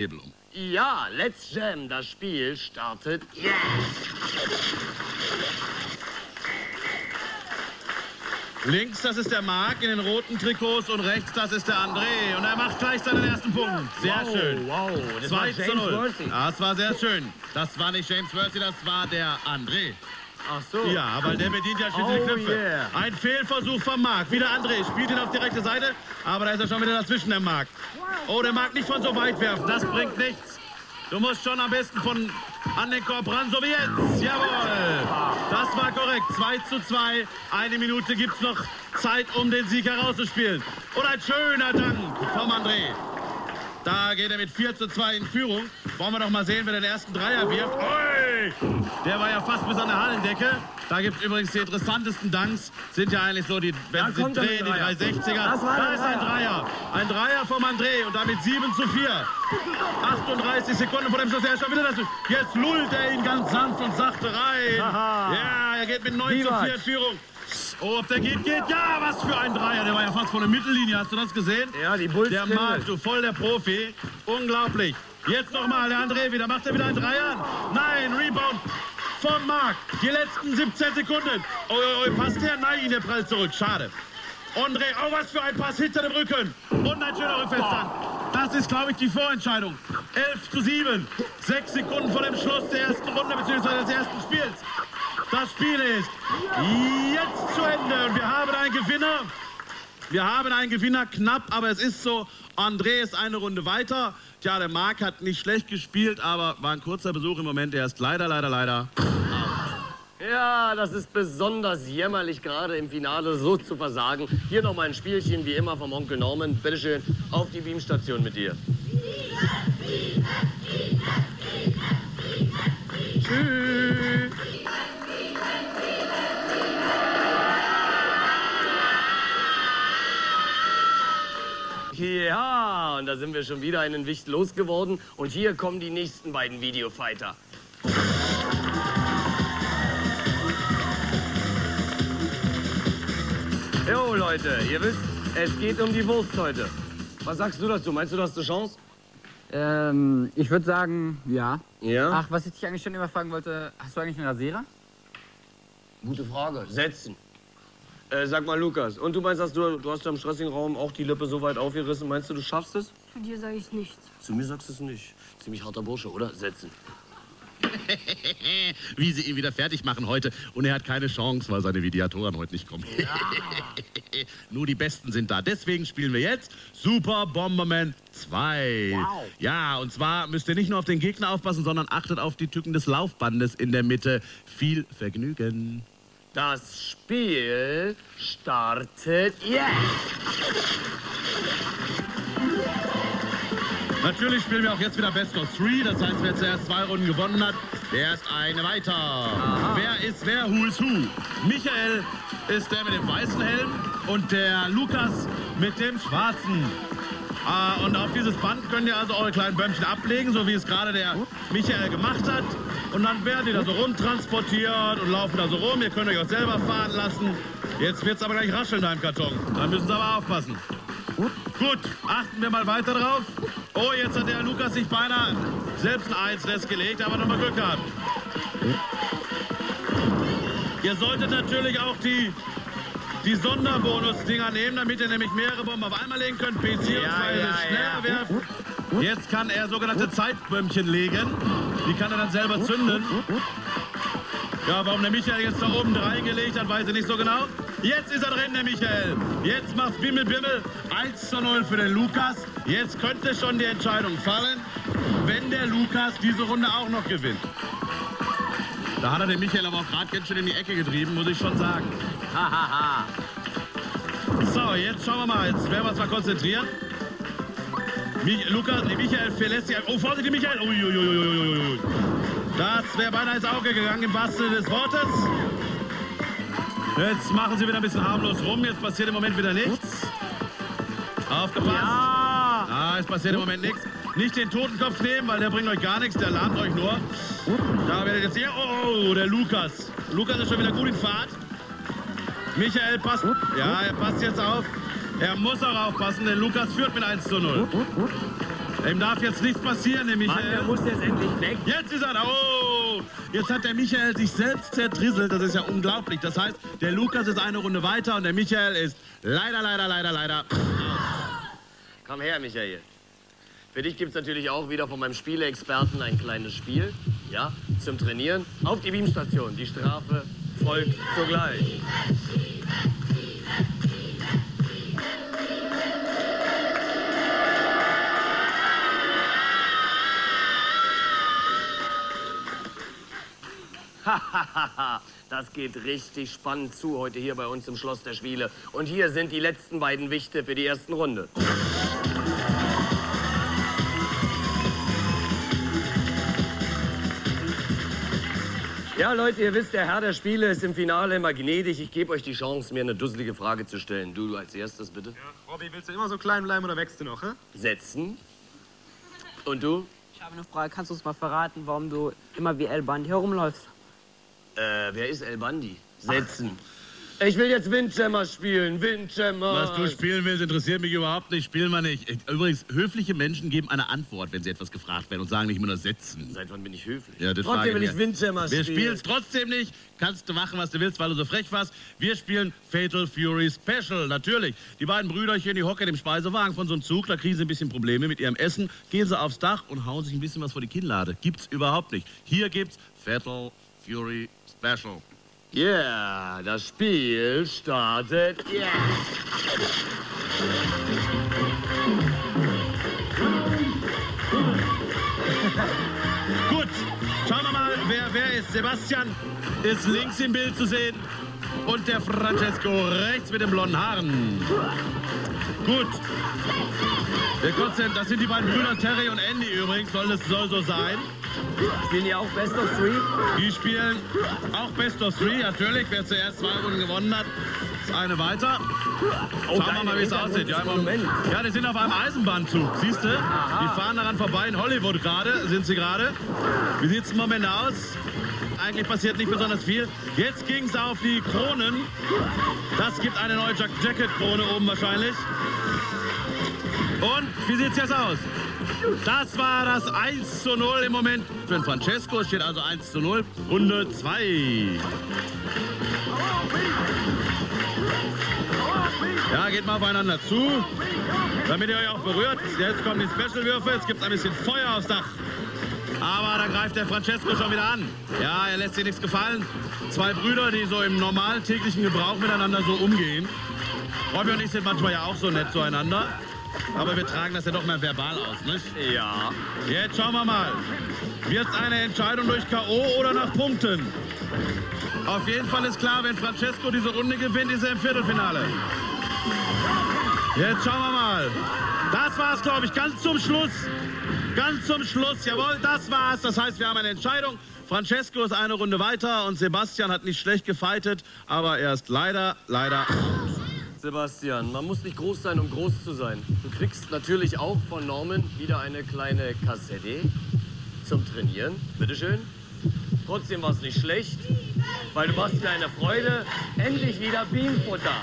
Hebel um. Ja, Let's Jam, das Spiel startet jetzt. Links, das ist der Marc in den roten Trikots und rechts, das ist der André. Und er macht gleich seinen ersten Punkt. Sehr schön. Wow, das 2:0. Das war sehr schön. Das war nicht James Worthy, das war der André. Ach so. Ja, weil der bedient ja schließlich Knöpfe. Yeah. Ein Fehlversuch von Marc. Wieder André, spielt ihn auf die rechte Seite, aber da ist er schon wieder dazwischen, der Marc. Oh, der Marc nicht von so weit werfen, das bringt nichts. Du musst schon am besten von an den Korb ran, so wie jetzt. Jawohl. Das war korrekt. 2:2. Eine Minute gibt es noch Zeit, um den Sieg herauszuspielen. Und ein schöner Dank vom André. Da geht er mit 4:2 in Führung. Wollen wir doch mal sehen, wer den ersten Dreier wirft. Oi! Der war ja fast bis an der Hallendecke. Da gibt es übrigens die interessantesten Dunks. Sind ja eigentlich so die, wenn sie drehen, die 360er. Da ist ein Dreier. Ein Dreier vom André und damit 7:4. 38 Sekunden vor dem Schuss. Er ist schon wieder das. Jetzt lullt er ihn ganz sanft und sachte rein. Ja, er geht mit 9:4 in Führung. Oh, ob der geht? Ja, was für ein Dreier. Der war ja fast vor der Mittellinie. Hast du das gesehen? Ja, die Bulls. Der Marc, du voll der Profi. Unglaublich. Jetzt nochmal, der André wieder. Macht er wieder einen Dreier? Nein, Rebound von Marc. Die letzten 17 Sekunden. Oh, oh, oh, passt der? Nein, der prallt zurück. Schade. André, oh, was für ein Pass hinter dem Rücken. Und ein schöner Rückwärtsstand. Das ist, glaube ich, die Vorentscheidung. 11:7. 6 Sekunden vor dem Schluss der ersten Runde, beziehungsweise des ersten Spiels. Das Spiel ist jetzt zu Ende und wir haben einen Gewinner. Wir haben einen Gewinner, knapp, aber es ist so, André ist eine Runde weiter. Tja, der Marc hat nicht schlecht gespielt, aber war ein kurzer Besuch im Moment. Er ist leider. Ja, das ist besonders jämmerlich, gerade im Finale so zu versagen. Hier nochmal ein Spielchen, wie immer, vom Onkel Norman. Bitteschön, auf die Beamstation mit dir. Tschüss. Ja, und da sind wir schon wieder einen Wicht losgeworden. Und hier kommen die nächsten beiden Videofighter. Jo, Leute, ihr wisst, es geht um die Wurst heute. Was sagst du dazu? Meinst du, du hast eine Chance? Ich würde sagen, ja. Ja? Ach, was ich dich eigentlich schon immer fragen wollte, hast du eigentlich einen Rasierer? Gute Frage. Setzen. Sag mal, Lukas, und du meinst, dass du hast ja im Stressingraum auch die Lippe so weit aufgerissen. Meinst du, du schaffst es? Zu dir sage ich nichts. Zu mir sagst du es nicht. Ziemlich harter Bursche, oder? Setzen. Wie sie ihn wieder fertig machen heute. Und er hat keine Chance, weil seine Videatoren heute nicht kommen. Ja. Nur die Besten sind da. Deswegen spielen wir jetzt Super Bomberman 2. Wow. Ja, und zwar müsst ihr nicht nur auf den Gegner aufpassen, sondern achtet auf die Tücken des Laufbandes in der Mitte. Viel Vergnügen. Das Spiel startet jetzt. Natürlich spielen wir auch jetzt wieder Best of 3. Das heißt, wer zuerst 2 Runden gewonnen hat, der ist eine weiter. Aha. Wer ist wer? Who is who? Michael ist der mit dem weißen Helm und der Lukas mit dem schwarzen. Und auf dieses Band könnt ihr also eure kleinen Bömmchen ablegen, so wie es gerade der Michael gemacht hat. Und dann werden die da so rumtransportiert und laufen da so rum. Ihr könnt euch auch selber fahren lassen. Jetzt wird es aber gleich rascheln da im Karton. Da müssen sie aber aufpassen. Gut, achten wir mal weiter drauf. Oh, jetzt hat der Lukas sich beinahe selbst ein Eins gelegt, aber nochmal Glück gehabt. Ihr solltet natürlich auch die Sonderbonus-Dinger nehmen, damit ihr nämlich mehrere Bomben auf einmal legen könnt, beziehungsweise schneller werfen. Jetzt kann er sogenannte Zeitbömmchen legen. Die kann er dann selber zünden. Ja, warum der Michael jetzt da oben 3 gelegt hat, weiß ich nicht so genau. Jetzt ist er drin, der Michael. Jetzt macht's Bimmel, Bimmel. 1:0 für den Lukas. Jetzt könnte schon die Entscheidung fallen, wenn der Lukas diese Runde auch noch gewinnt. Da hat er den Michael aber auch gerade ganz schön in die Ecke getrieben, muss ich schon sagen. Hahaha. So, jetzt schauen wir mal. Jetzt werden wir uns mal konzentrieren. Michael verlässt sich. Oh, vorsichtig, Michael. Uiuiuiuiui. Das wäre beinahe ins Auge gegangen, im wahrsten des Wortes. Jetzt machen sie wieder ein bisschen harmlos rum. Jetzt passiert im Moment wieder nichts. Aufgepasst. Ja. Ah, es passiert im Moment nichts. Nicht den Totenkopf nehmen, weil der bringt euch gar nichts, der lahmt euch nur. Da werdet jetzt hier. Oh, der Lukas. Lukas ist schon wieder gut in Fahrt. Michael passt. Ja, er passt jetzt auf. Er muss auch aufpassen, denn Lukas führt mit 1:0. Ihm darf jetzt nichts passieren, der Michael. Mann, der muss jetzt endlich weg. Jetzt ist er da. Oh! Jetzt hat der Michael sich selbst zerdrisselt. Das ist ja unglaublich. Das heißt, der Lukas ist eine Runde weiter und der Michael ist leider. Komm her, Michael. Für dich gibt es natürlich auch wieder von meinem Spieleexperten ein kleines Spiel, ja, zum Trainieren. Auf die Beamstation. Die Strafe folgt sogleich. Das geht richtig spannend zu heute hier bei uns im Schloss der Schwiele. Und hier sind die letzten beiden Wichte für die ersten Runde. Ja, Leute, ihr wisst, der Herr der Spiele ist im Finale immer gnädig. Ich gebe euch die Chance, mir eine dusselige Frage zu stellen. Du als erstes, bitte. Ja, Robby, willst du immer so klein bleiben oder wächst du noch, hä? Setzen. Und du? Ich habe eine Frage. Kannst du uns mal verraten, warum du immer wie El Bandi herumläufst? Wer ist El Bandi? Setzen. Ach. Ich will jetzt Windjammer spielen. Windjammer. Was du spielen willst, interessiert mich überhaupt nicht. Spielen wir nicht. Übrigens, höfliche Menschen geben eine Antwort, wenn sie etwas gefragt werden und sagen nicht immer nur Setzen. Seit wann bin ich höflich? Ja, das trotzdem will ich Windjammer spielen. Wir spielen es trotzdem nicht. Kannst du machen, was du willst, weil du so frech warst. Wir spielen Fatal Fury Special, natürlich. Die beiden Brüderchen, die hocken im Speisewagen von so einem Zug, da kriegen sie ein bisschen Probleme mit ihrem Essen. Gehen sie aufs Dach und hauen sich ein bisschen was vor die Kinnlade. Gibt's überhaupt nicht. Hier gibt's Fatal Fury Special. Yeah, das Spiel startet jetzt. Yeah. Gut, schauen wir mal, wer ist. Sebastian ist links im Bild zu sehen und der Francesco rechts mit den blonden Haaren. Gut. Das sind die beiden Brüder Terry und Andy übrigens, soll so sein. Spielen die auch Best of Three? Die spielen auch Best of Three, natürlich. Wer zuerst 2 Runden gewonnen hat, ist eine weiter. Schauen wir mal, wie es aussieht. Ja, die sind auf einem Eisenbahnzug, siehst du? Die fahren daran vorbei, in Hollywood gerade, sind sie gerade. Wie sieht es im Moment aus? Eigentlich passiert nicht besonders viel. Jetzt ging es auf die Kronen. Das gibt eine neue Jacket-Krone oben wahrscheinlich. Und wie sieht's jetzt aus? Das war das 1:0 im Moment. Für Francesco steht also 1:0. Runde 2. Ja, geht mal aufeinander zu, damit ihr euch auch berührt. Jetzt kommen die Special-Würfe. Jetzt gibt's ein bisschen Feuer aufs Dach. Aber da greift der Francesco schon wieder an. Ja, er lässt sich nichts gefallen. Zwei Brüder, die so im normalen täglichen Gebrauch miteinander so umgehen. Robby und ich sind manchmal ja auch so nett zueinander. Aber wir tragen das ja doch mal verbal aus, nicht? Ja. Jetzt schauen wir mal. Wird es eine Entscheidung durch K.O. oder nach Punkten? Auf jeden Fall ist klar, wenn Francesco diese Runde gewinnt, ist er im Viertelfinale. Jetzt schauen wir mal. Das war's, glaube ich, ganz zum Schluss. Ganz zum Schluss, jawohl, das war's. Das heißt, wir haben eine Entscheidung. Francesco ist eine Runde weiter und Sebastian hat nicht schlecht gefightet, aber er ist leider... Sebastian, man muss nicht groß sein, um groß zu sein. Du kriegst natürlich auch von Norman wieder eine kleine Kassette zum Trainieren. Bitteschön. Trotzdem war es nicht schlecht, weil du machst mir eine Freude. Endlich wieder Beamfutter.